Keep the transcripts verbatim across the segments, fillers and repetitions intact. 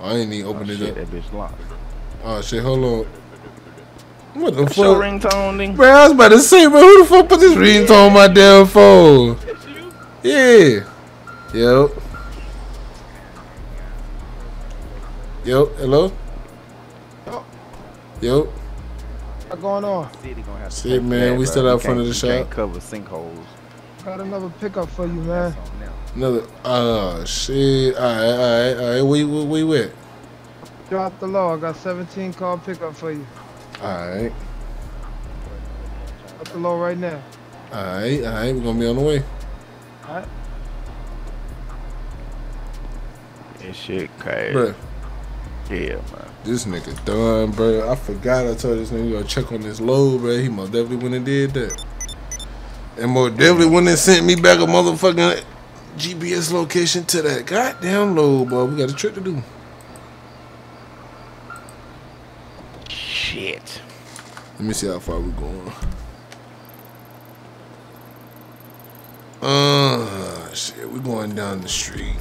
I ain't need to open oh, it shit, up. That bitch locked. Oh shit, hold on. What the What's fuck? Your ringtone thing? Bro, I was about to say, bro, who the fuck put this yeah. ringtone on my damn phone? That's you? Yeah. Yep. Yep. Hello. Oh. Yep. What's going on? Shit, man, we still out front of the shop. Can't cover sinkholes. Got another pickup for you, man. Another. Oh shit. All right, all right, all right. We we we went. Drop the low. I got seventeen car pickup for you. Alright. Drop the low right now. Alright, alright, we're gonna be on the way. Alright. This shit crazy. Bruh. Yeah, man. This nigga done, bro. I forgot I told this nigga you gotta check on this load, bro. He most definitely went and did that. And most definitely went and sent me back a motherfucking G P S location to that goddamn load, boy. We got a trick to do. Shit. Let me see how far we going. Uh, shit, we going down the street.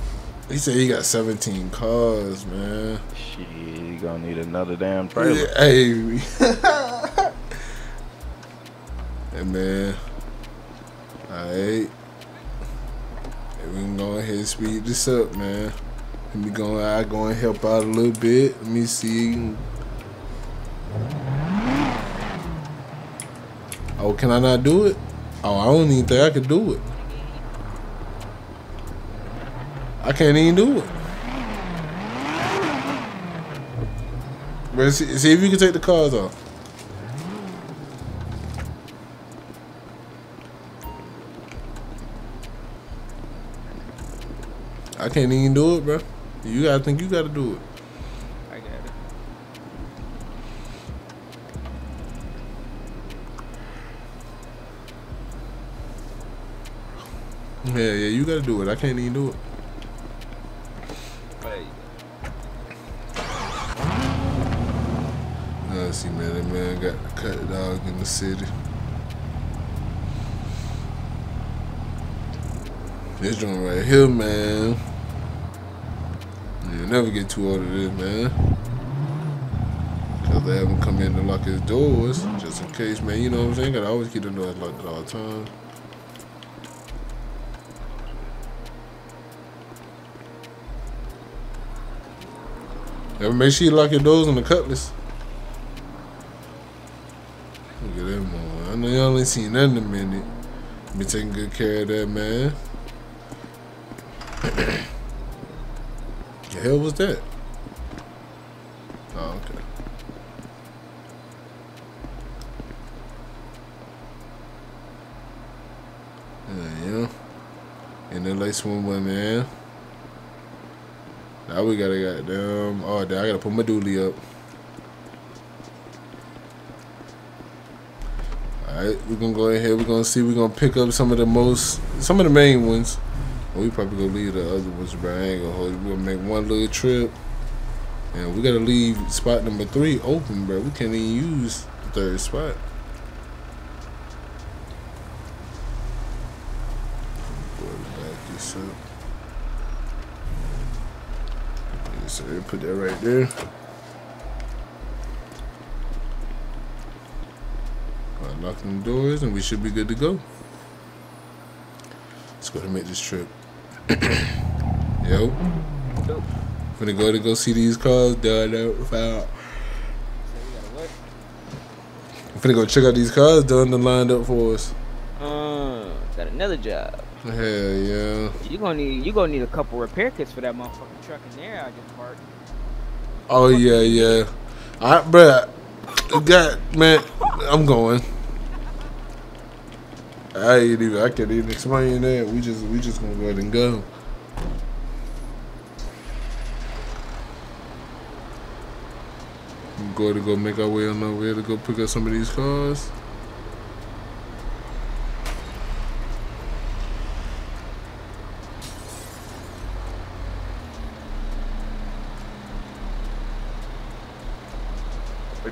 He said he got seventeen cars, man. Shit, you gonna need another damn trailer. Yeah, hey. Hey, man. Alright. Hey, we can go ahead and speed this up, man. Let me go, I go and help out a little bit. Let me see. Oh, can I not do it? Oh, I don't even think I could do it. I can't even do it. But see, see if you can take the cars off. I can't even do it, bro. You gotta think you gotta do it. Yeah, yeah, you gotta do it. I can't even do it. Hey. Nah, see, man, that man got to cut the dog in the city. This joint right here, man. You'll never get too old of this, man. Cause they haven't come in to lock his doors, just in case, man. You know what I'm saying? Gotta always keep the doors locked at all times. Ever make sure you lock your doors on the cutlass. Look at that, man. I know y'all ain't seen nothing in a minute. Be taking good care of that, man. The hell was that? Oh, okay. There you go. And then like swimwear, man. Now we gotta goddamn. Oh, damn, I gotta put my dually up. Alright, we're gonna go ahead. We're gonna see. We're gonna pick up some of the most. Some of the main ones. Well, we probably gonna leave the other ones, bro. I ain't gonna hold you. We're gonna make one little trip. And we gotta leave spot number three open, bro. We can't even use the third spot. Back this up. So put that right there. Locking the doors, and we should be good to go. Let's go to make this trip. Yo, I'm gonna go to go see these cars. Done out. Found. I'm gonna go check out these cars. Done and lined up for us. Uh, got another job. Hell yeah. You gonna need you gonna need a couple repair kits for that motherfucking truck in there I just parked. Oh yeah, yeah. I bruh God man, I'm going. I ain't even I can't even explain that. We just we just gonna go ahead and go. I'm going to go make our way on over here to go pick up some of these cars.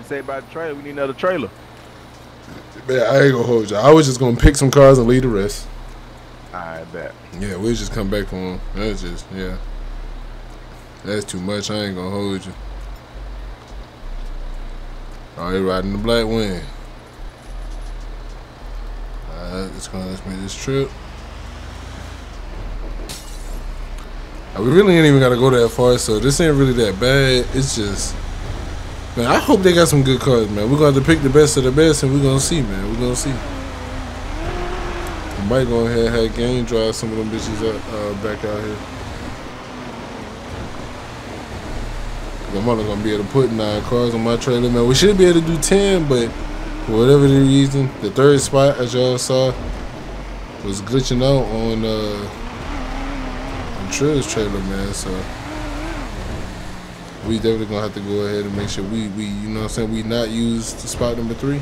Say about the trailer, we need another trailer. Man, I ain't gonna hold you. I was just gonna pick some cars and leave the rest. I bet. Yeah, we'll just come back for them. That's just yeah. That's too much. I ain't gonna hold you. Oh, you're riding the black wind. Alright, it's gonna let me this trip. We really ain't even gotta go that far, so this ain't really that bad. It's just, man, I hope they got some good cars, man. We're gonna have to pick the best of the best, and we're gonna see, man. We're gonna see. I might go ahead and have game drive some of them bitches out, uh, back out here. I'm only gonna be able to put nine cars on my trailer, man. We should be able to do ten, but for whatever the reason, the third spot, as y'all saw, was glitching out on uh Trill's trailer, man, so we definitely gonna have to go ahead and make sure we, we you know what I'm saying, we not use the spot number three,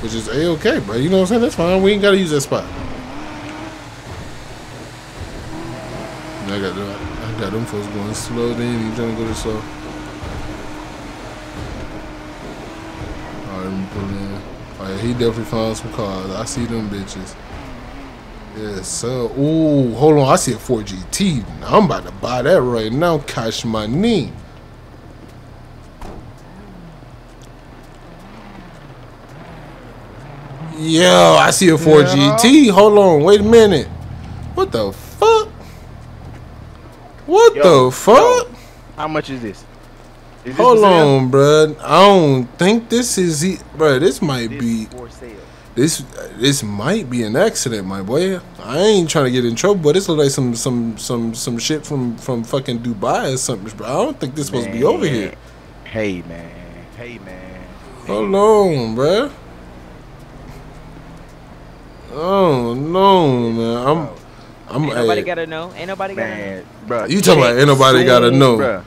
which is A-okay, bro, you know what I'm saying, that's fine, we ain't gotta use that spot. And I got them, I got them folks going slow, they ain't even trying to go this slow. Alright, let me pull in. Alright, he definitely found some cars, I see them bitches. Yes, sir. Ooh, hold on. I see a four G T. I'm about to buy that right now. Cash my knee. Yo, I see a four G T. Hold on. Wait a minute. What the fuck? What yo, the fuck? Yo, how much is this? Is this hold on, bruh. I don't think this is... E bruh, this might this be... for sale. This this might be an accident, my boy. I ain't trying to get in trouble, but this look like some some some some shit from from fucking Dubai or something, bro. I don't think this man. supposed to be over here. Hey man, hey man. Hold hey, on, man. bro. Oh no, man. I'm I'm. Ain't nobody at, gotta know. Ain't nobody man, gotta know, bro. You talking about ain't nobody soon, gotta know? Bro.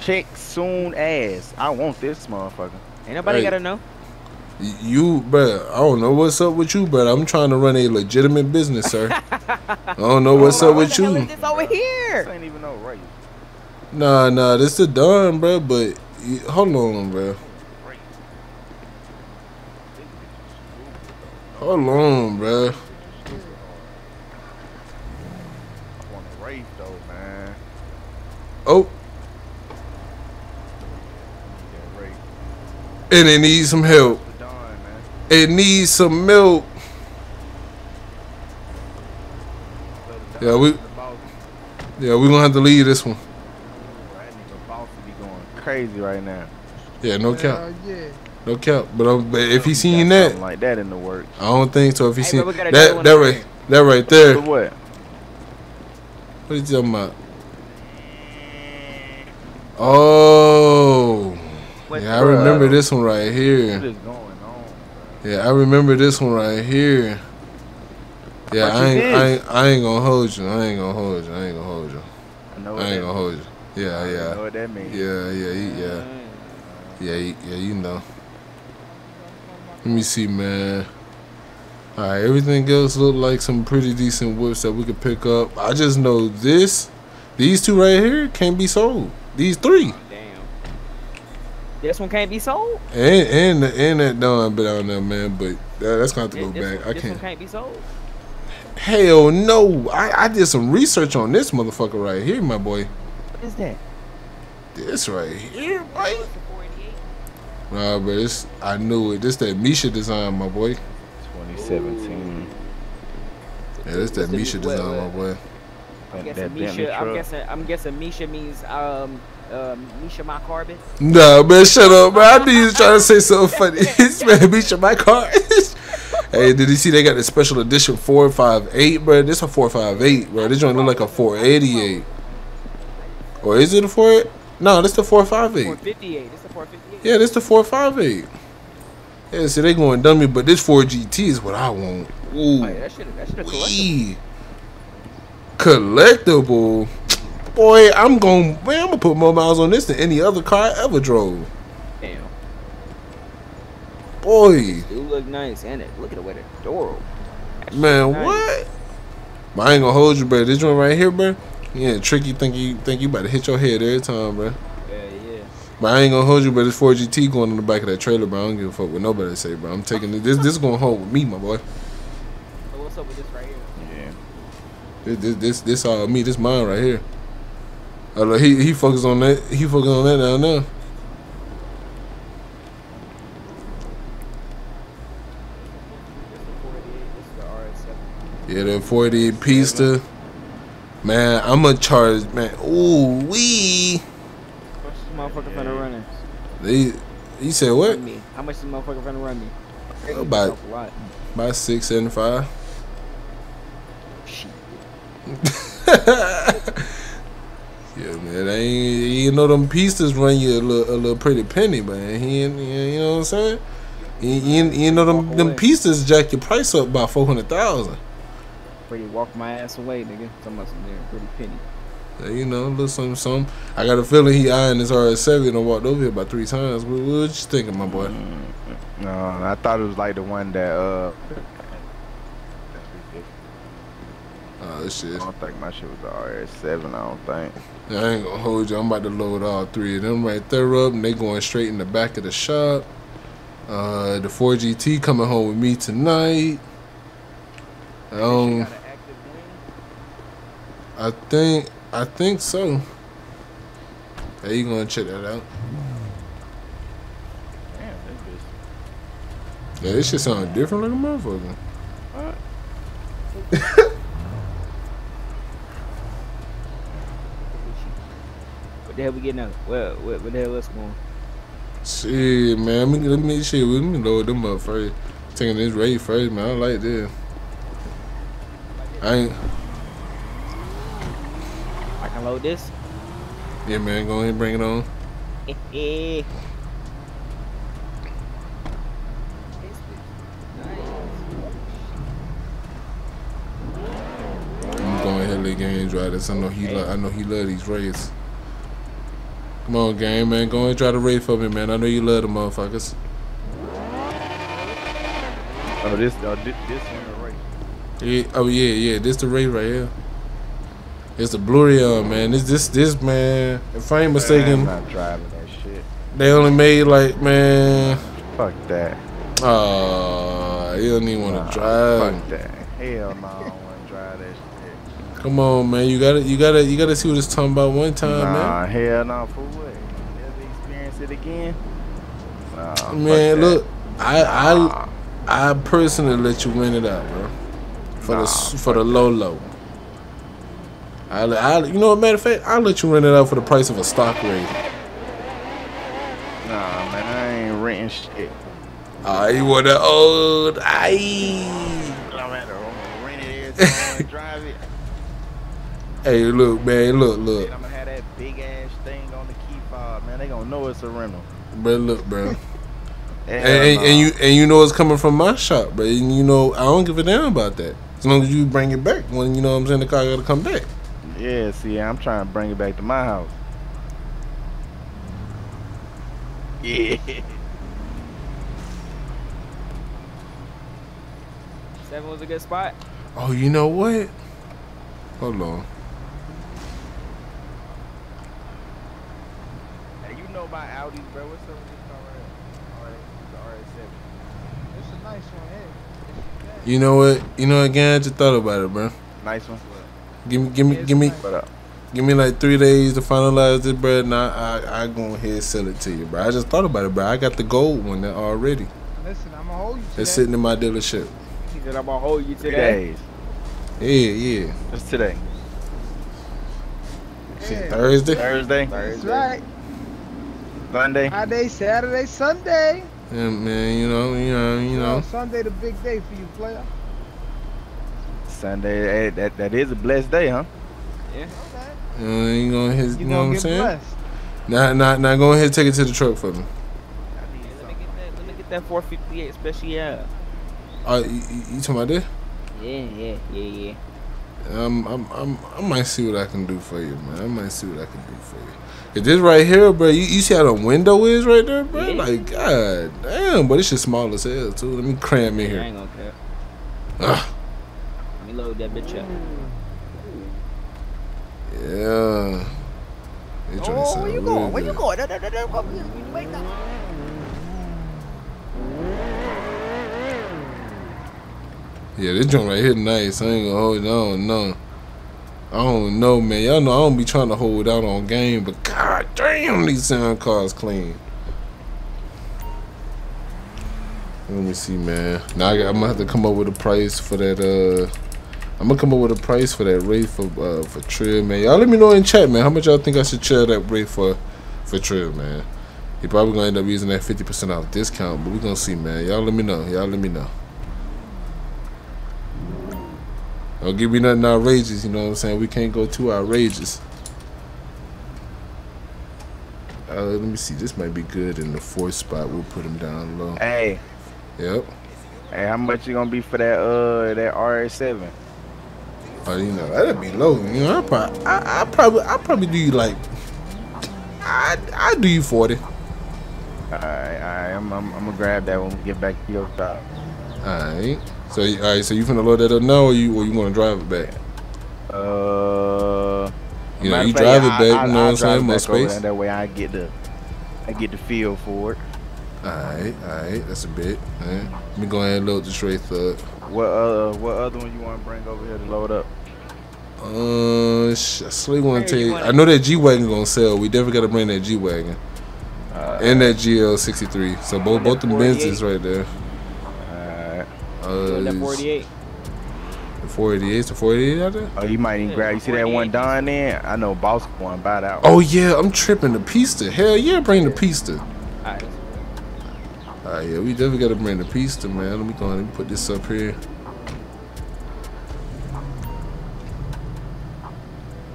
Check soon as I want this motherfucker. Ain't nobody hey. gotta know. You, bruh, I don't know what's up with you, but I'm trying to run a legitimate business, sir. I don't know what's oh, up what with the hell you. Is this over here? This ain't even no right. Nah, nah, this is done, bruh, but hold on, bruh. Hold on, bruh. I want a rape, though, man. Oh. And it needs some help. It needs some milk. Yeah, we. Yeah, we gonna have to leave this one. That nigga boss be going crazy right now. Yeah, no cap. No cap. But, um, but if he seen that, like that in the works. I don't think so. If he hey, seen that, that right, here. that right there. What? What are you talking about? Oh. What's yeah, I remember up? this one right here. What is going? Yeah, I remember this one right here. Yeah, I ain't, I ain't, I ain't gonna hold you. I ain't gonna hold you. I ain't gonna hold you. I know. I ain't gonna hold you. Yeah, yeah. I know what that means. Yeah, yeah, yeah, yeah, yeah, yeah. You know. Let me see, man. All right, everything else looked like some pretty decent whips that we could pick up. I just know this, these two right here can't be sold. These three. This one can't be sold. And and and that done, but I don't know, man. But uh, that's gonna have to go this, back. This I can't. This one can't be sold. Hell no! I I did some research on this motherfucker right here, my boy. What is that? This right here, right? Nah, but it's I knew it. This that Misha design, my boy. twenty seventeen. Yeah, this that Misha design, my boy. I'm guessing Misha. I'm guessing. I'm guessing Misha means um. Um, Misha, my carbon. Nah, man, shut up, man. I knew you was trying to say something funny. This man, Misha, my carbon. Hey, did you see they got the special edition four five eight, bro? This a four five eight, bro. This joint look like a four eighty-eight. Or is it a four? No, this the four five eight. four fifty-eight. This the four fifty-eight. Yeah, this the four five eight. Yeah, see, they going dummy, but this four G T is what I want. Ooh, wait, that should have collectible. Collectible. Boy, I'm gonna man, I'm gonna put more miles on this than any other car I ever drove. Damn. Boy. It look nice, ain't it? Look at the way the door open. Man, nice. What? But I ain't gonna hold you, bro. This one right here, bro. Yeah, tricky. Think you think you about to hit your head every time, bro. Yeah, yeah. But I ain't gonna hold you, bro. This four G T going in the back of that trailer, bro. I don't give a fuck what nobody say, bro. I'm taking this. This this is going home with me, my boy. So what's up with this right here? Yeah. This this this, this all me. This mine right here. Oh, look, he he focused on that. He focused on that down there. Yeah, that four eighty-eight Pista. Man, I'm gonna charge, man. Ooh wee. How much is this motherfucker finna run me? They, you said what? How much is this motherfucker finna run me? Oh, about about six seventy five. Yeah, man. I ain't, you know them Pistas run you a little, a little pretty penny, man. He, you know what I'm saying? You, you, you know them, them Pistas jack your price up by four hundred thousand. Pretty walk my ass away, nigga. Some of them pretty penny. Yeah, you know, look something, something. I got a feeling he eyeing his R S seven and walked over here about three times. What, what you thinking, my boy? Mm-hmm. No, I thought it was like the one that. uh Oh, this shit. I don't think my shit was the R S seven. I don't think. Yeah, I ain't gonna hold you. I'm about to load all three of them right there up, and they going straight in the back of the shop. Uh, the four G T coming home with me tonight. Um. I think I think so. Hey, you gonna check that out? Damn, that bitch. Yeah, this shit sound different like a motherfucker. What? What the hell we getting out? Well, what, what the hell else going on? Shit, man. Let me, let me shit. Let me load them up first. Taking this raid first, man. I like this. I ain't. I can load this? Yeah, man, go ahead and bring it on. Nice. I'm going ahead and let Game drive this. I know he love, I know he love these raids. Come on, Game, man. Go ahead and try the raid for me, man. I know you love the motherfuckers. Oh, this uh, this this raid. Yeah, oh yeah, yeah, this the raid right here. It's the Blu-ray, man. This, this, this, man. If I ain't mistaken, man, I'm not driving that shit. They only made like, man. Fuck that. Oh, uh, you don't even want to nah, drive. Fuck that. Hell no, I don't want to drive that shit. Come on, man. You gotta, you gotta, you gotta see what it's talking about one time, nah, man. Nah, hell no, for what? Never experience it again. Nah, man, look, I, I, nah. I personally let you win it out, bro. For nah, the, for the low, low. I, I, you know, matter of fact, I'll let you rent it out for the price of a stock raid. Nah, man, I ain't renting shit. I want the old. Aye. I'm at the rent it, drive it. Hey, look, man, look, look. I'm gonna have that big ass thing on the key fob, man. They gonna know it's a rental. But look, bro. and, and, and you and you know it's coming from my shop, bro. And you know I don't give a damn about that. As long as you bring it back when you know what I'm saying the car gotta come back. Yeah, see, I'm trying to bring it back to my house. Yeah. Seven was a good spot. Oh, you know what? Hold on. Hey, you know my Audi, bro. What's up with this car right here? All right, the R S seven. It's a nice one, hey. You know what? You know again, I just thought about it, bro. Nice one. Give me, give me, give me, give me like three days to finalize this, bro. Nah, I, I, I go ahead and sell it to you, bro. I just thought about it, bro. I got the gold one already. Listen, I'm gonna hold you. It's sitting in my dealership. He said I'm gonna hold you today. Yeah, yeah. It's today. It's yeah. Thursday. Thursday. That's right. Sunday. Friday, Saturday, Sunday. Yeah, man. You know, you know, you know. Sunday, the big day for you, player. Sunday, that, that, that is a blessed day, huh? Yeah. Okay. Uh, you gonna hit, you, you know what I'm saying? Nah, nah, nah, go ahead and take it to the truck for me. I mean, let me get that, let me get that four fifty-eight special. Uh, you, you talking about that? Yeah, yeah, yeah, yeah. Um, I'm, I'm, I might see what I can do for you, man. I might see what I can do for you. If this right here, bro, you, you see how the window is right there, bro? Yeah. Like, god damn, but it's just small as hell, too. Let me cram in yeah, here. I ain't gonna care. Ugh. Load that bitch up. Yeah. Oh, where you going? Where you going? Da, da, da, da. Wait, da. Yeah, this joint right here nice. I ain't gonna hold on, no. I don't know, man. Y'all know I don't be trying to hold out on game, but god damn, these sound cards clean. Let me see, man. Now I, I'm gonna have to come up with a price for that. Uh, I'm gonna come up with a price for that rate for uh, for Trill, man. Y'all let me know in chat, man. How much y'all think I should share that rate for for Trill, man? He probably gonna end up using that fifty percent off discount, but we gonna see, man. Y'all let me know. Y'all let me know. Don't give me nothing outrageous, you know what I'm saying? We can't go too outrageous. Uh, let me see. This might be good in the fourth spot. We'll put him down low. Hey. Yep. Hey, how much you gonna be for that uh that R S seven? Oh, you know that'd be low. You know, I probably I, I probably I probably do you like I I do you forty. Alright, alright, I'm, I'm I'm gonna grab that when we get back to your shop. Alright. So alright, so you finna load that up now, or you or you wanna drive it back? Uh, you know, you drive it back, I, I, you know I'll what I'm saying? More space. That way I get the I get the feel for it. Alright, alright, that's a bit. Right. Let me go ahead and load the straight thug. What uh what other one you wanna bring over here to load up? Uh, sh I still wanna take I know that G Wagon gonna sell. We definitely gotta bring that G Wagon. Uh, and that G L sixty-three. So both both the Benzes right there. Uh, the forty-eight. The four eighty-eight, the four eighty-eight out there? Oh, you might even grab. You see that one Don there? I know Boss going by that one. Oh, yeah, I'm tripping. The Pista. Hell yeah, bring the Pista. All right. All right, yeah, we definitely got to bring the Pista, man. Let me go ahead and put this up here.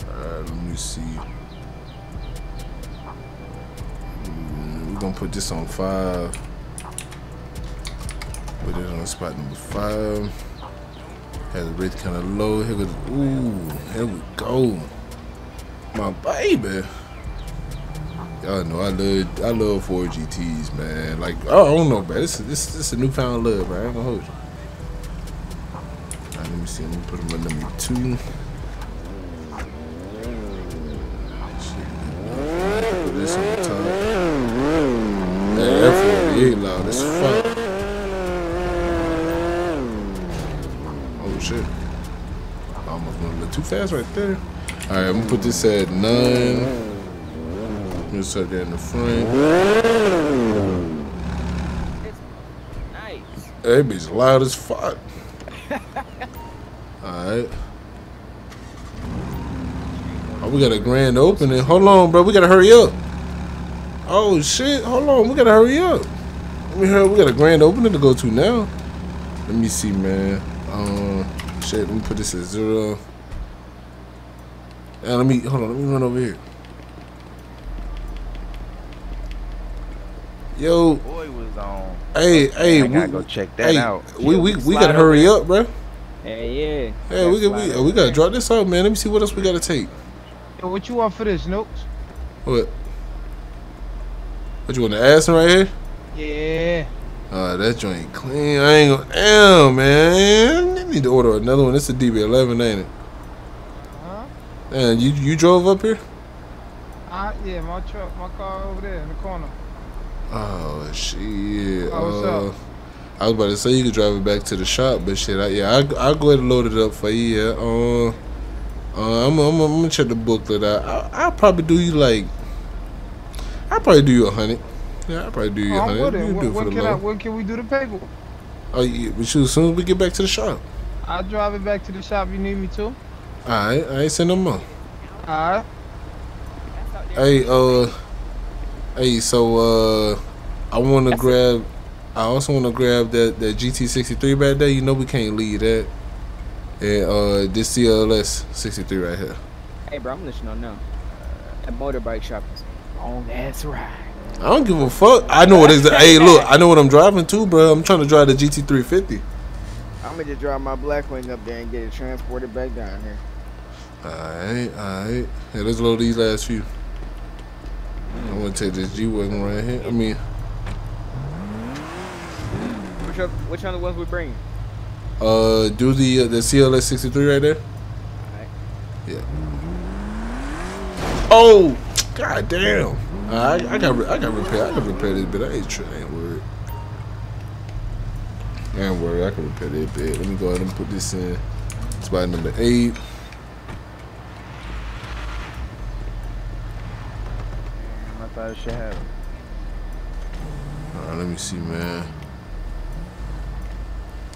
All right, let me see. Mm, we're going to put this on five. Put it on spot number five. Has the rate kind of low. Here we go. Ooh, here we go. My baby. Y'all know I love I love four G Ts, man. Like, I don't know, man. This is this, this a newfound love, man. I ain't gonna hold you. Alright, let me see. Let me put them on number two. Put this on the top. That F forty-eight loud as fuck. Shit. I almost went a little too fast right there. Alright, I'm gonna put this at nine. Put this up there in the front. It's nice. That bitch loud as fuck. Alright. Oh, we got a grand opening. Hold on, bro. We gotta hurry up. Oh, shit. Hold on. We gotta hurry up. We got a grand opening to go to now. Let me see, man. Um, shit, let me put this at zero. Now, let me, hold on, let me run over here. Yo. Boy was on. Hey, hey. I gotta we, go check that hey, out. We, we, we gotta hurry up, bro. Hey, yeah. Hey, we, we, we, we gotta drop this out, man. Let me see what else we gotta take. Yo, what you want for this, Nooks? What? What you want, the ass right here? Yeah. Uh, that joint clean. I ain't gonna. Damn, man. I need to order another one. It's a D B eleven, ain't it? Huh? And you you drove up here? Uh, yeah, my truck, my car over there in the corner. Oh shit. Oh, what's uh, up? I was about to say you could drive it back to the shop, but shit, I, yeah, I I go ahead and load it up for you. Yeah. Uh, uh, I'm I'm I'm gonna check the booklet out. I, I'll probably do you like. I'll probably do you a hundred. Yeah, I probably do your honey. When can we do the paperwork? Oh, yeah, but shoot, as soon as we get back to the shop. I'll drive it back to the shop if you need me to. All right, I ain't send no more. All right. Hey, uh, hey, so uh, I want to grab. I also want to grab that that G T sixty-three back there. You know we can't leave that. And uh, this C L S sixty-three right here. Hey, bro, I'm listening now. That motorbike shop is on that's right. I don't give a fuck. I know what is. Hey, look, I know what I'm driving to, bro. I'm trying to drive the G T three fifty. I'm gonna just drive my black wing up there and get it transported back down here. All right, all right. Hey, let's load these last few. I'm gonna take this G wagon right here. I mean, which other, which other ones we bring? Uh, do the uh, the C L S sixty-three right there. All right. Yeah. Oh, god damn. I I got I got repair I can repair this bit. I ain't tripping. Ain't worried. Ain't worried. I can repair this bit. Let me go ahead and put this in. Spot number eight. thought it should happen. Alright, let me see, man.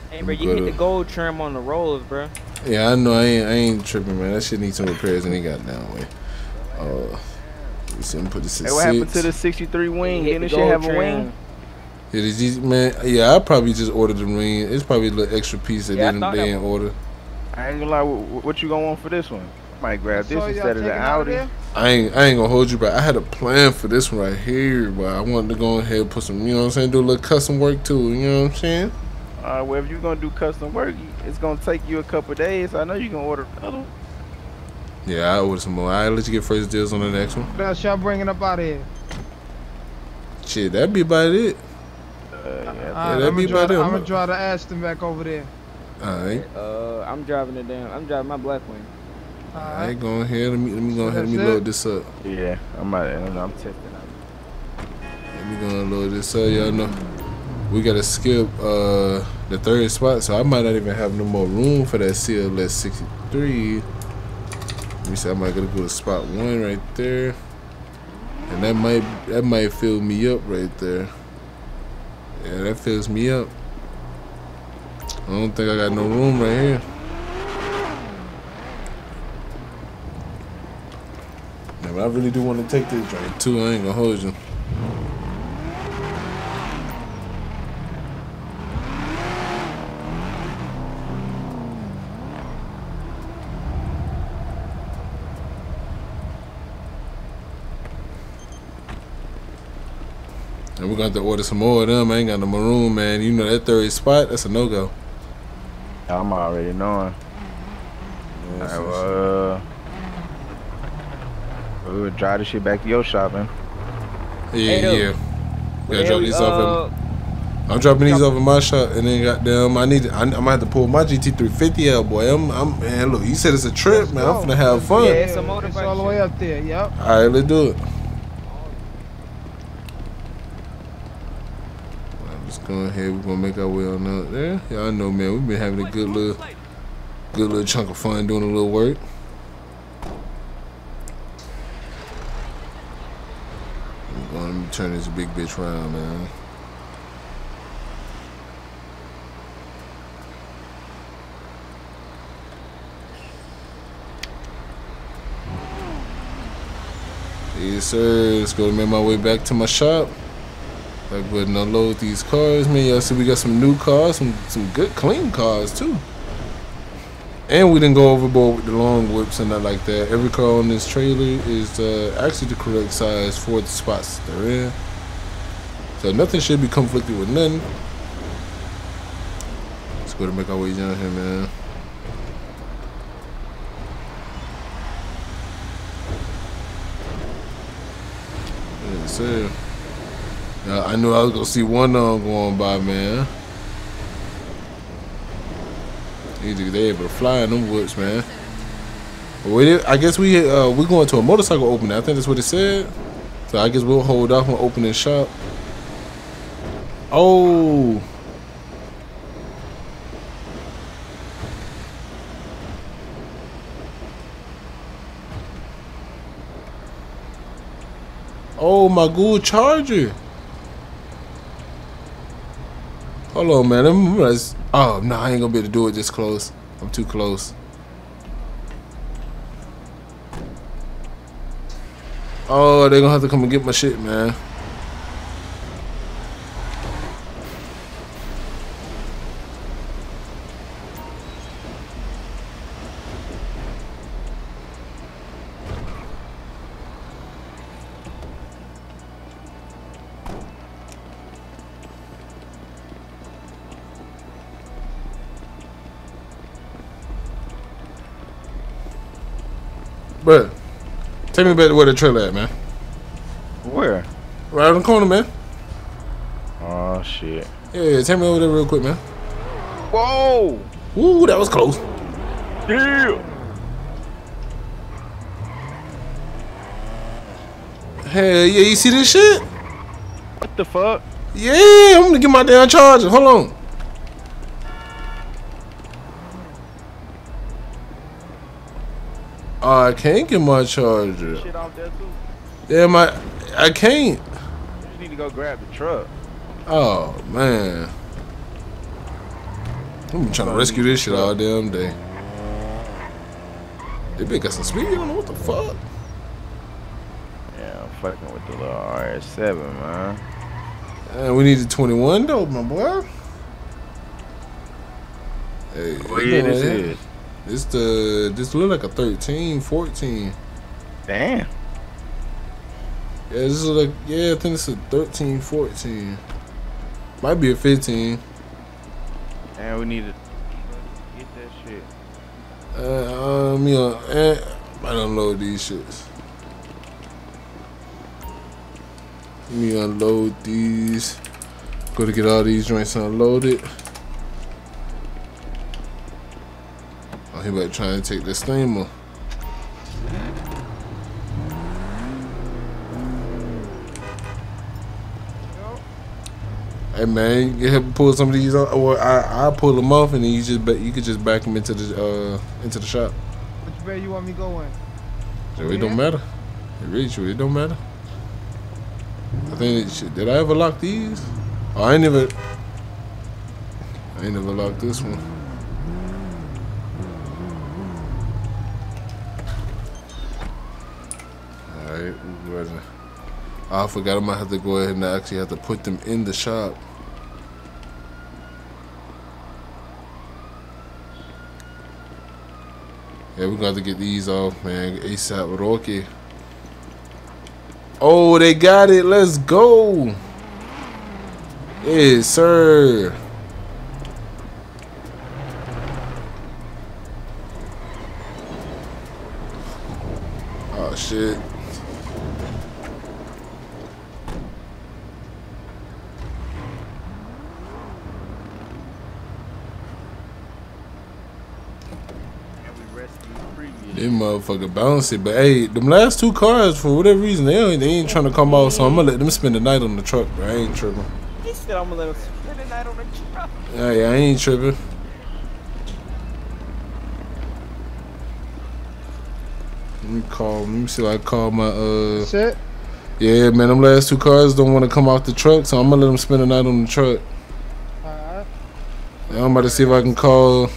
Hey, bro, you hit the gold trim on the rollers, bro. Yeah, I know. I ain't, I ain't tripping, man. That shit needs some repairs, and he got down way. Uh, we see him put the six. Hey, what happened to the sixty-three wing? Didn't this shit have a wing? Yeah, did you, man? Yeah, I probably just ordered the wing. It's probably a little extra piece that didn't they in order. I ain't gonna lie. What, what you gonna want for this one? I might grab this instead of the Audi. I ain't, I ain't gonna hold you back. I had a plan for this one right here, but I wanted to go ahead and put some, you know what I'm saying, do a little custom work too. You know what I'm saying? Uh, well, if you're gonna do custom work, it's gonna take you a couple of days. I know you're gonna order another one. Yeah, I ordered some more. I'll let you get first deals on the next one. What else y'all bringing up out of here? Shit, that'd be about it. Uh, yeah, uh, yeah, that'd I'm be about it. I'm gonna drive the Aston back over there. Alright. Uh, I'm driving it down. I'm driving my black wing. Alright, right, go ahead. Let me, let me go ahead and load this up. Yeah, I'm out of here. I'm testing out. Let me go and load this up. Y'all know. We gotta skip uh, the third spot, so I might not even have no more room for that C L S sixty-three. Let me see, I might gotta go to spot one right there, and that might that might fill me up right there. Yeah, that fills me up. I don't think I got no room right here. Yeah, but I really do want to take this drink too. I ain't gonna hold you. And we're going to have to order some more of them. I ain't got no maroon, man. You know that third spot? That's a no-go. I'm already knowing. Yes, all right, well, uh, we would drive this shit back to your shop, man. Yeah, hey, yeah. We got to drop these uh, off. At, I'm dropping these off in my shop, and then goddamn, I need. I, I'm going to have to pull my G T three fifty out, boy. I'm, I'm, man, look, you said it's a trip, let's man. Go. I'm finna have fun. Yeah, it's a motorbike. It's all the way up there, yep. All right, let's do it. Go ahead, we're gonna make our way on out there. Y'all know, man, we've been having a good little good little chunk of fun doing a little work. We're gonna turn this big bitch around, man. Yes, sir. Let's go make my way back to my shop. I go ahead and unload these cars, man. Y'all see we got some new cars, some some good clean cars too. And we didn't go overboard with the long whips and that like that. Every car on this trailer is uh, actually the correct size for the spots they're in. So nothing should be conflicted with nothing. Let's go to make our way down here, man. Yes, sir. Uh, I knew I was gonna see one of them going by, man. Either they able to fly in them woods, man. But I guess we uh, we going to a motorcycle opening. I think that's what it said. So I guess we'll hold off on opening shop. Oh. Oh, my good charger. Hold on, man. I'm oh, no, nah, I ain't gonna be able to do it this close. I'm too close. Oh, they're gonna have to come and get my shit, man. Bruh, take me back to where the trailer at, man. Where? Right on the corner, man. Oh, shit. Yeah, take me over there real quick, man. Whoa! Woo, that was close. Yeah! Hell yeah, you see this shit? What the fuck? Yeah, I'm gonna get my damn charger. Hold on. I can't get my charger. Shit off there too. Damn, I I can't. You need to go grab the truck. Oh man, I'm trying to rescue this shit all damn day. They been got some speed on it. What the fuck? Yeah, I'm fucking with the little R S seven, man. And we need the twenty-one though, my boy. Hey, what year this is? This the this look like a thirteen, fourteen. Damn. Yeah, this is like yeah, I think it's a thirteen, fourteen. Might be a fifteen. And we need to get that shit. Uh, um, yeah, and I don't unload these shits. Let me unload these. Go to get all these joints unloaded. Oh, he about trying to take this steamer. Hey man, you help pull some of these, on, or I I pull them off, and then you just you could just back them into the uh into the shop. Which way you want me going? So it don't matter. It really, it don't matter. I think it should, did I ever lock these? Oh, I ain't never. I ain't never locked this one. All right, we're ready. I forgot I might have to go ahead and actually have to put them in the shop. Yeah, we're gonna have to get these off, man. ASAP Rocky. Oh, they got it. Let's go. Yes, sir. Oh, shit. They motherfucker bouncy, but hey, them last two cars for whatever reason they ain't, they ain't trying to come out, so I'm gonna let them spend the night on the truck. Bro, I ain't tripping. He said I'm gonna let them spend the night on the truck. Yeah, yeah, I ain't tripping. Let me call. Let me see. If I call my uh. Shit. Yeah, man, them last two cars don't want to come out the truck, so I'm gonna let them spend the night on the truck. Alright. Yeah, I'm about to see if I can call.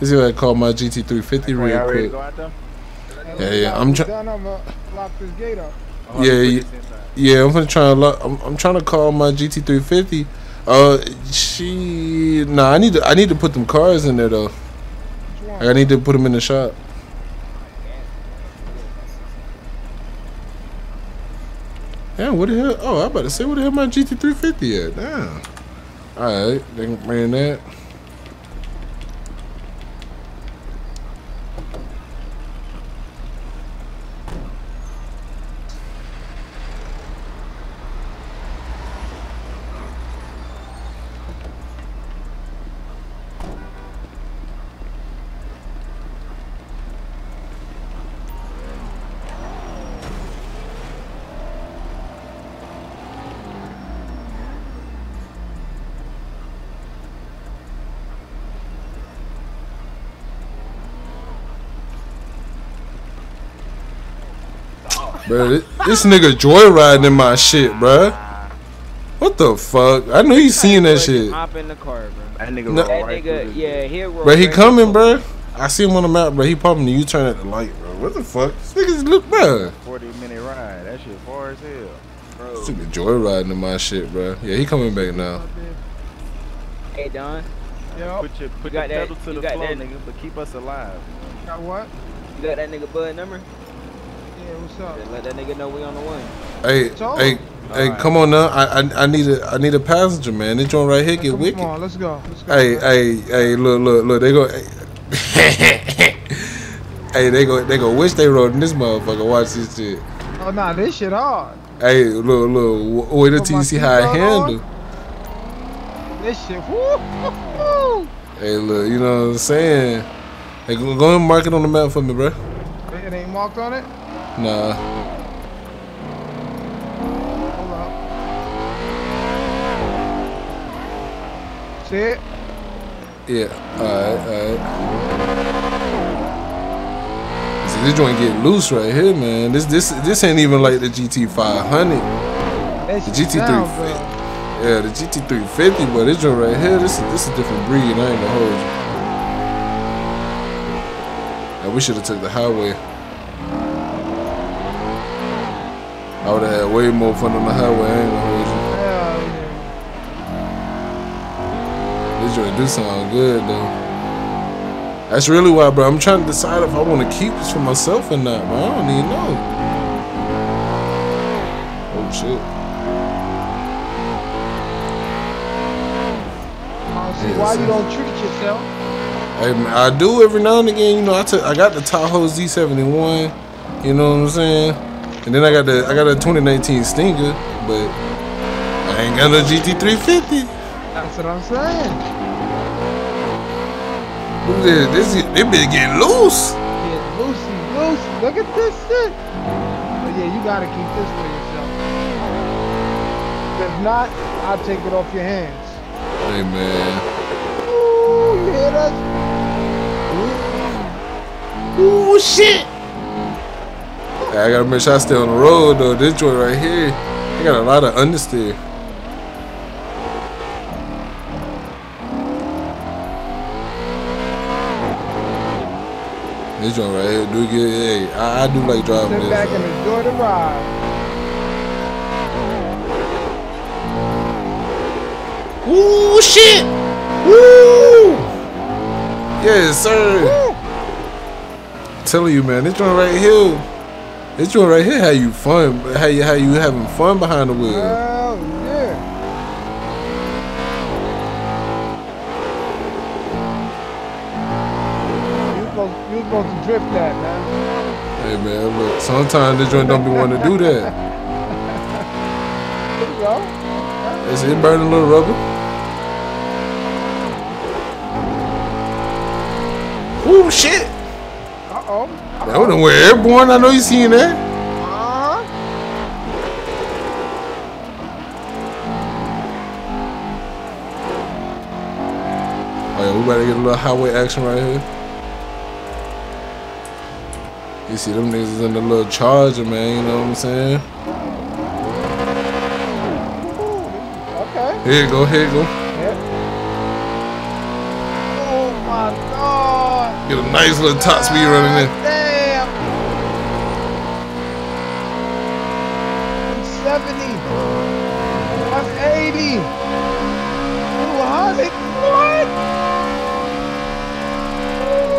This is what I call my G T three fifty real quick. Yeah, yeah, I'm trying. Yeah, yeah, yeah, I'm gonna try and lock. I'm, I'm trying to call my G T three fifty. Uh, she. Nah, I need to. I need to put them cars in there though. Like, I need to put them in the shop. Yeah, what the hell? Oh, I about to say, what the hell my G T three fifty at? Damn. All right, they can bring that. Bro, this, this nigga joyriding in my shit, bro. What the fuck? I knew he seen that shit. Hop in the car, bro. That nigga, no, that right nigga yeah, he roll. Bro, he right coming, roll. Bro. I see him on the map, bro. He popping the U-turn at the light, bro. What the fuck? This nigga's look, bro. forty minute ride. That shit far as hell, bro. This nigga joyriding in my shit, bro. Yeah, he coming back now. Hey, Don. Yo. Put your, put your pedal to the floor, nigga, but keep us alive. You got what? You got that nigga Bud number? Yeah, what's up? Let that nigga know we on the way. Hey, hey, hey, right. Come on now. I, I, I need a, I need a passenger, man. This joint right here get come wicked. Come on, let's go. Let's go hey, hey, hey, look, look, look. They go. Hey, hey they go, they go. Wish they rode in this motherfucker. Watch this shit. Oh nah, this shit hard. Hey, look, look. Wait until you see how I handle. On. This shit. Woo, woo, woo. Hey, look. You know what I'm saying? Hey, go, go and mark it on the map for me, bro. It ain't marked on it. Nah. Hold up. See it? Yeah. Alright, alright. Is This joint get loose right here, man. This this this ain't even like the G T five hundred. The G T three fifty. Yeah, the G T three fifty, but this joint right here, this is this is a different breed. I ain't gonna hold you. Yeah, we should have took the highway. I would have had way more fun on the highway. I ain't gonna hold you. This joint do sound good though. That's really why, bro. I'm trying to decide if I want to keep this for myself or not, bro. I don't even know. Oh shit. See why you don't treat yourself? Hey, I do every now and again, you know. I took, I got the Tahoe Z seventy-one, you know what I'm saying, and then I got the I got a twenty nineteen Stinger, but I ain't got no G T three fifty. That's what I'm saying. Look at this, this they been getting loose. Get loosey loose. Look at this shit. But yeah, you gotta keep this for yourself. If not, I'll take it off your hands. Hey man. Ooh, you hear that? Ooh. Ooh, shit. I gotta make sure I stay on the road though. This joint right here, I got a lot of understeer. This joint right here, do get hey, I, I do like driving. Sit back and enjoy the ride. Ooh, shit! Woo! Yes, sir! Woo. I'm telling you, man, this joint right here, this joint right here, how you fun, how you, how you having fun behind the wheel. Hell yeah. You're supposed, you're supposed to drift that, man. Hey, man, look, sometimes this joint don't be wanting to do that. There you go. Is it burning a little rubber? Ooh, shit! Uh oh. That uh -oh. One where airborne. I know you seen that. Uh huh. Oh yeah, we better get a little highway action right here. You see them niggas is in the little Charger, man. You know what I'm saying? Okay. Here you go. Here you go. Yep. Oh my God. Get a nice little top speed running in. Damn. one seventy. one eighty. two hundred. What? Ooh.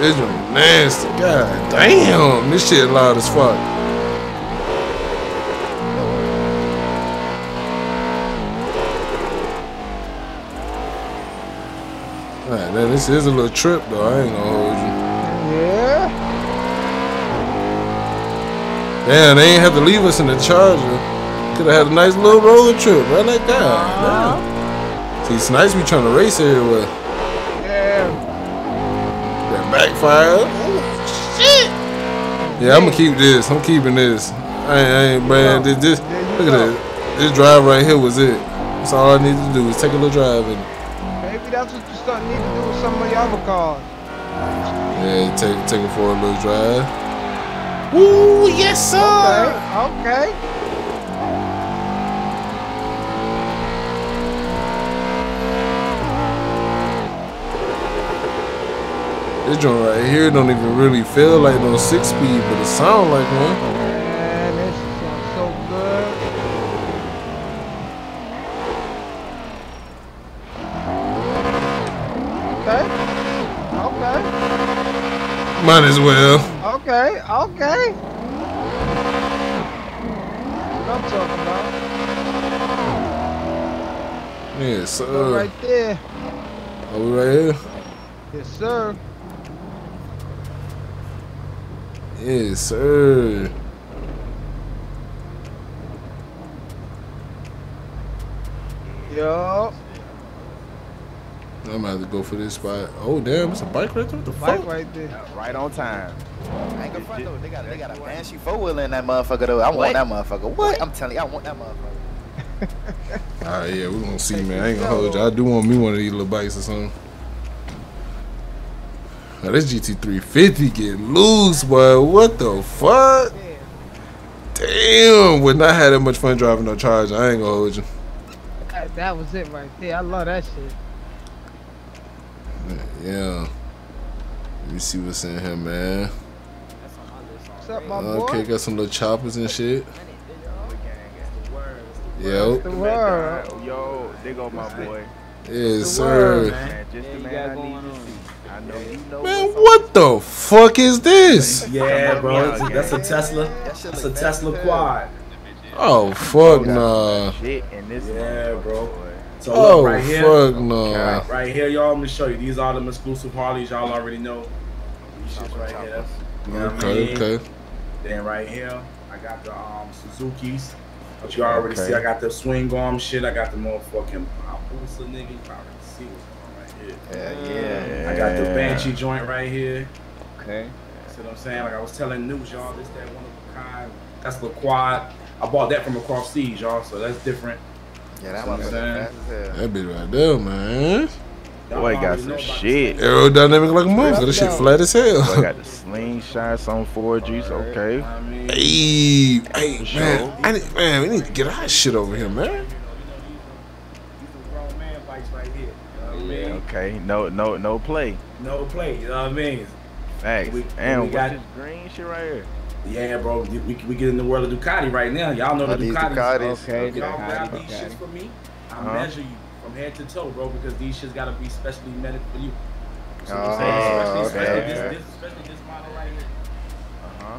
This one nasty. God damn. This shit loud as fuck. Man, this is a little trip though, I ain't gonna hold you. Yeah. Damn, they ain't have to leave us in the Charger. Could have had a nice little roller trip, right like that. Uh-huh. Yeah. See, it's nice we trying to race everywhere. Yeah. That backfire. Oh, shit. Yeah, I'm gonna keep this. I'm keeping this. I ain't, I ain't man. This, this, look at this. This drive right here was it. That's all I needed to do was take a little drive in. Maybe that's what you start needing to do with some of your other cars. Yeah, take take it for a little drive. Ooh, yes sir. Okay. Okay. This joint right here don't even really feel like no six speed, but it sound like one. Man, this sounds so good. Might as well. Okay, okay. What I'm talking about. Yes, sir. Go right there. Are we right here? Yes, sir. Yes, sir. Yo. I'm about to go for this spot. Oh damn, it's a bike right there. What the bike fuck? Right there. Yeah, right on time. I ain't gonna front though. They got, they got a banshee four wheeler in that motherfucker though. I what? want that motherfucker. What? I'm telling you, I want that motherfucker. Alright, yeah, we're gonna see, man. I ain't gonna hold you. I do want me one of these little bikes or something. Now, this G T three fifty get loose, boy. What the fuck? Damn, would not have that much fun driving no Charger. I ain't gonna hold you. That, that was it right there. I love that shit. Yeah. Let me see what's in here, man. What's up, my boy? Okay, got some little choppers and shit. Yo. Yo, they go my boy. Yes, sir. Man, what the fuck is this? Yeah, bro. That's a Tesla. That's a Tesla quad. Oh, fuck nah. Yeah, bro. So oh, look, right here, fuck nah. Right here, y'all, I'm going to show you. These are them exclusive Harleys y'all already know. These shit right here. Okay, okay. Then right here, I got the um, Suzukis. But you already okay. see, I got the swing arm shit. I got the motherfucking pop booster, nigga. You probably see what's going on right here. Yeah, yeah. I got the Banshee joint right here. Okay. See what I'm saying? Like I was telling News, y'all, this that one of a kind. That's the quad. I bought that from across seas, y'all. So that's different. Yeah, that one's fast as hell. That bitch right there, man. Boy, got some shit. Aerodynamic like a motherfucker. This shit flat as hell. Boy, I got the slingshots on four Gs. Okay. Hey, hey, man. I need, man, we need to get our shit over here, man. Okay. No, no, no play. No play. You know what I mean? Facts. And we got this green shit right here. Yeah, bro. We we get in the world of Ducati right now. Y'all know the Ducatis. Okay. Y'all grab these shits for me. I measure you. From head to toe, bro, because these shit's gotta be specially meant for you. So oh, I'm saying, especially, especially, okay. this, this, especially this model right here. Uh huh.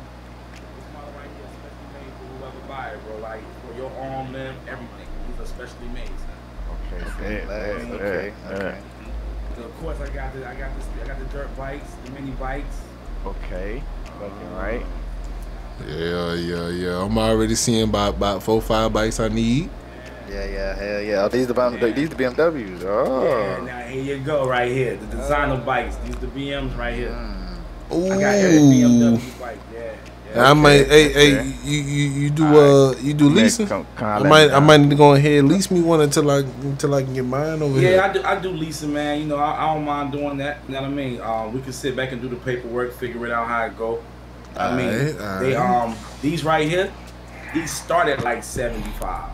This model right here is specially made for whoever buy it, bro. Like for your arm, limb, everything. These are specially made. Son. Okay. Okay. Okay. Okay. okay. okay. So of course, I got the, I got the, I got the dirt bikes, the mini bikes. Okay. Fucking uh, right. Yeah, yeah, yeah. I'm already seeing about about four, five bikes I need. Yeah, yeah, hell yeah. Oh, these the yeah. these the B M Ws. Oh. Yeah, now here you go right here. The designer oh. bikes. These the B Ms right here. Ooh. I got here the B M W bike. Yeah. yeah I okay. might. Hey, okay. hey, you you you do right. uh you do leasing? Come, come I might I might need to go ahead and lease me one until I until I can get mine over yeah, here. Yeah, I do I do leasing, man. You know I, I don't mind doing that. You know what I mean? Um, we can sit back and do the paperwork, figure it out how it go. I all mean, right, they right. um these right here, these start at like seventy five.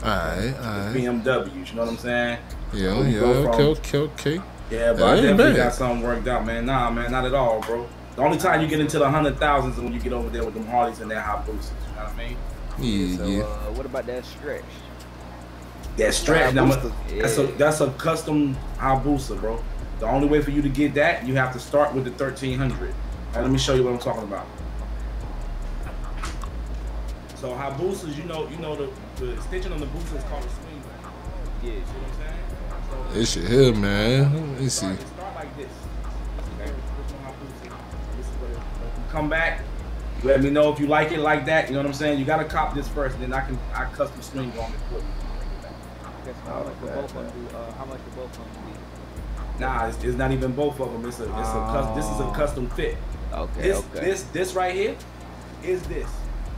Alright, alright. B M Ws, you know what I'm saying? Yeah, yeah, okay, okay, okay. Yeah, but I definitely got something worked out, man. Nah, man, not at all, bro. The only time you get into the hundred thousands is when you get over there with them Harleys and their hot boosters, you know what I mean? Yeah, so, yeah. Uh, what about that stretch? That stretch, now, yeah. that's, a, that's a custom hot booster, bro. The only way for you to get that, you have to start with the thirteen hundred. Now, let me show you what I'm talking about. So hot boosters, you know, you know the... The extension on the booster is called a swing. Yeah, you know what I'm saying? This shit here, man. Let me see. Start like this. Come back. Let me know if you like it like that. You know what I'm saying? You gotta cop this first, and then I can I custom swing on it for you. How much the both of them? How much the both of them? Nah, it's, it's not even both of them. It's a it's oh. a this is a custom fit. Okay. This okay. this this right here is this.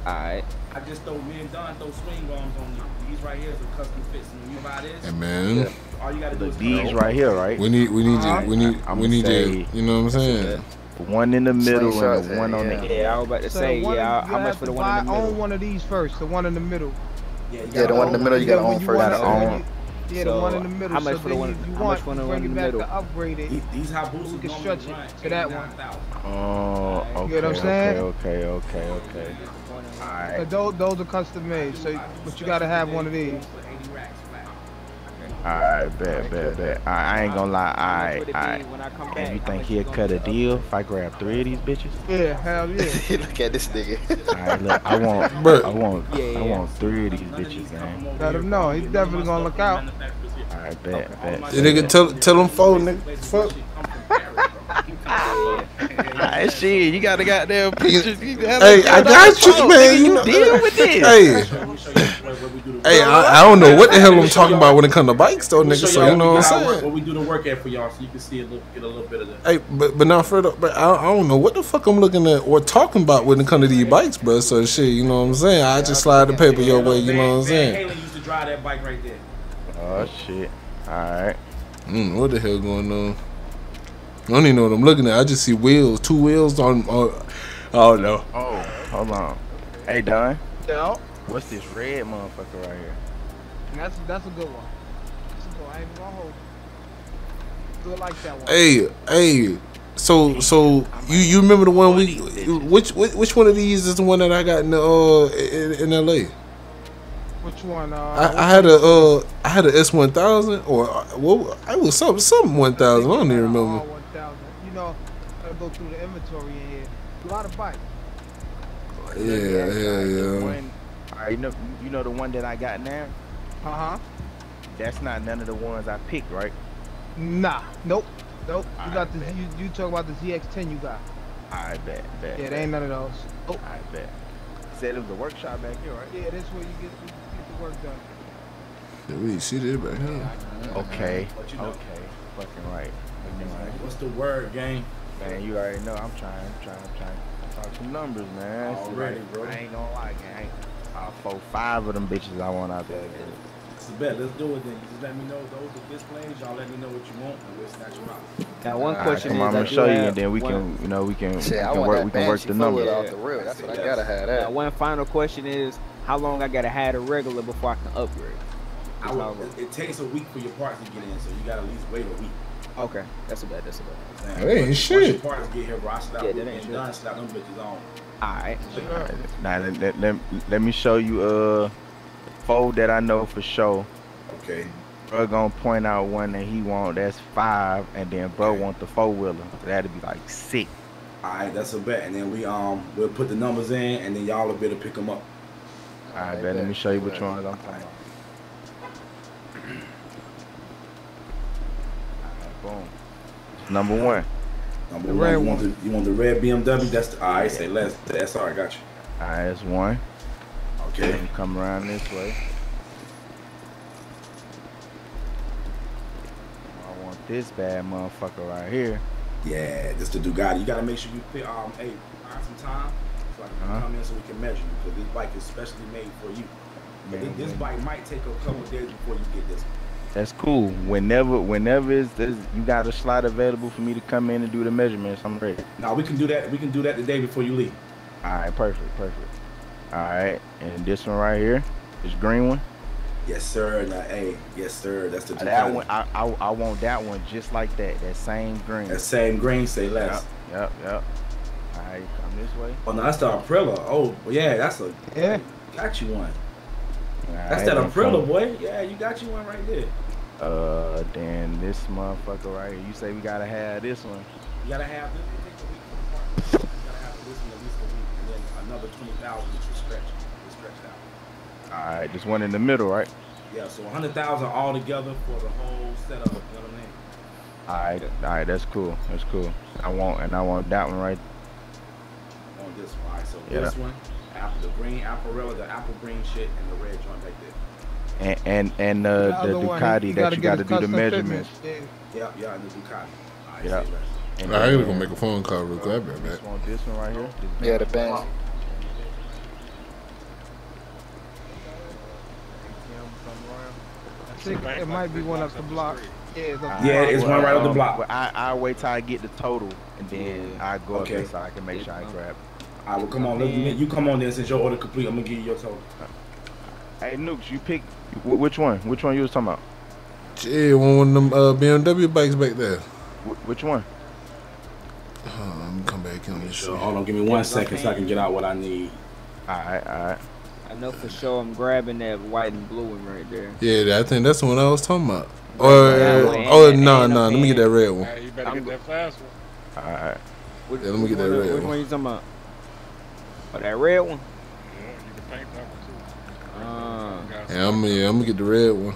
All right. I just throw me and Don throw swing arms on you. These right here is a custom fit. So when you buy this, hey man, yeah. all you gotta do is these right here, right? We need, we need, right. you, we need, I'm we need you. You know what I'm saying? One in the middle and the one yeah. on the end. Yeah, I was about to so say, one, yeah, how much for the one in the middle? Own one of these first. The one in the middle. Yeah, yeah the one in the middle you gotta own first. Gotta own. Yeah, the one in the middle. How much for the one? How much for the one in the middle? Upgrade it. These high boots can stretch it to that one. Oh, okay, okay, okay, okay, okay. Right. So those, those are custom made, so but you gotta have one of these. Alright, bet, bet, bet. I ain't gonna lie, alright, alright. And you think he'll cut a deal if I grab three of these bitches? Yeah, hell yeah. Look at this nigga. Alright, look, I want, I want, I want three of these bitches, man. Let him know, he's definitely gonna look out. Alright, bet, bet. Nigga, tell, tell him four, nigga. Fuck. That shit, you gotta goddamn pictures. Hey, I got you, man. You deal with this. Hey, hey, I, I don't know what the hell I'm talking about when it comes to bikes, though, nigga. So you know what I'm saying? Well, we do the work at for y'all, so you can see a little, get a little bit of that. Hey, but but now further, but I, I don't know what the fuck I'm looking at or talking about when it comes to these bikes, bro. So shit, you know what I'm saying? I just slide the paper your way, you know what I'm saying? drive that bike right there. Oh shit. Alright. Mm, what the hell going on? I don't even know what I'm looking at. I just see wheels. Two wheels on. Oh, oh no. Oh, hold on. Hey, Don. No. What's this red motherfucker right here? That's that's a good one. That's a good one. I ain't gonna hold. Do it like that one. Hey, hey. So so you you remember the one we which which one of these is the one that I got in the, uh in, in L A? Which one? Uh, I, I had a uh I had a S one thousand or well I was something something one thousand. I don't even remember. You know, I gotta go through the inventory in here. A lot of bikes. Yeah, yeah, yeah. Alright, you know you know the one that I got now? Uh huh. That's not none of the ones I picked, right? Nah, nope. Nope. You I got this. You, you talk about the Z X ten you got. I bet. bet yeah, there ain't none of those. Oh. I bet. Said it was a workshop back here, right? Yeah, that's where you get, you get the work done. Yeah, we see this back here. Yeah, okay. What you know? Okay. Fucking right. right. What's the word, gang? Man, you already know. I'm trying. I'm trying. I'm trying. I talk some numbers, man. Already, bro. I ain't gonna lie, gang. I'll fold five of them bitches I want out there. Dude. Bet. Let's do it then. Just let me know those are displayed. Y'all let me know what you want and we'll snatch you out. Now one question right, is, I'm gonna show you, and then we can, you know, we can, we can work, we can work the numbers. That's what I gotta have. Now one final question is, how long I gotta have a regular before I can upgrade? I would, it, it takes a week for your parts to get in, so you gotta at least wait a week. Okay, that's a bad. That's a bad. That ain't shit. Parts get here, bro. I stop yeah, that ain't shit. Done, stop them bitches on. All right. Sure. All right. Now let, let, let, let me show you. Uh. Four that I know for sure. Okay. Bro gonna point out one that he want. That's five, and then bro okay. want the four wheeler. That'd be like six. All right, that's a bet. And then we um we'll put the numbers in, and then y'all will be able to pick them up. All right, bet. Bet. Let me show you which ones I'm talking about. All right, boom. Number one. Number the one. Red you, want the, you want the red B M W? That's the, all right. Yeah. Say less. That's all right. Got you. All right, that's one. Okay. Come around this way. I want this bad motherfucker right here. Yeah, this the Ducati. You gotta make sure you pick um hey, find some time so I can uh-huh. come in so we can measure you because this bike is specially made for you. But man, this man. bike might take a couple of days before you get this one. That's cool. Whenever, whenever is this, you got a slot available for me to come in and do the measurements. I'm ready. No, we can do that. We can do that the day before you leave. All right, perfect, perfect. Alright, and this one right here, this green one? Yes, sir. Now, hey, yes, sir. That's the that one. I, I I want that one just like that. That same green. That same green, say less. Yep, yep. yep. Alright, come this way. Oh, no, that's the Aprilia. Oh, yeah, that's a. Yeah. Got you one. All that's right, that Aprilia, boy. Yeah, you got you one right there. Uh, then this motherfucker right here. You say we gotta have this one. You gotta have this. It takes a week for the park. You gotta have this one at least a week, and then another twenty thousand. All right, this one in the middle, right? Yeah, so one hundred thousand all together for the whole setup, you know what I mean? All right, all right, that's cool, that's cool. I want, and I want that one right on this one, all right, so yeah. This one, apple, the green Aprilia, the apple green shit, and the red joint right there. And, and, and uh, the, the Ducati you that you gotta do the measurements. Yeah, yeah, yeah, the Ducati. All right, yeah. I ain't right, gonna make a phone call real quick, man. This one, this one right here? Yeah, the band. It might be one up the block. Yeah, it's, up the yeah, block. it's one right up the block. I I wait till I get the total, and then yeah. I go okay. up there so I can make sure I grab it. All right, well, come on. Let me, you come on there since your order complete. I'm gonna give you your total. Hey, Nukes, you pick which one? Which one you was talking about? Yeah, one of them uh, B M W bikes back there. Wh which one? Oh, I'm gonna come back in. Hold sure. on, give me one second so I can get out what I need. All right, all right. I know for sure I'm grabbing that white and blue one right there. Yeah, I think that's the one I was talking about. Or, oh, no, no, let me get that red one. Right, you better I'm get that fast one. All right. Which, yeah, let me get that red one. Which one you talking about? Oh, that red one? Yeah, you can paint that one too. Uh, yeah, I'm, yeah, I'm going to get the red one.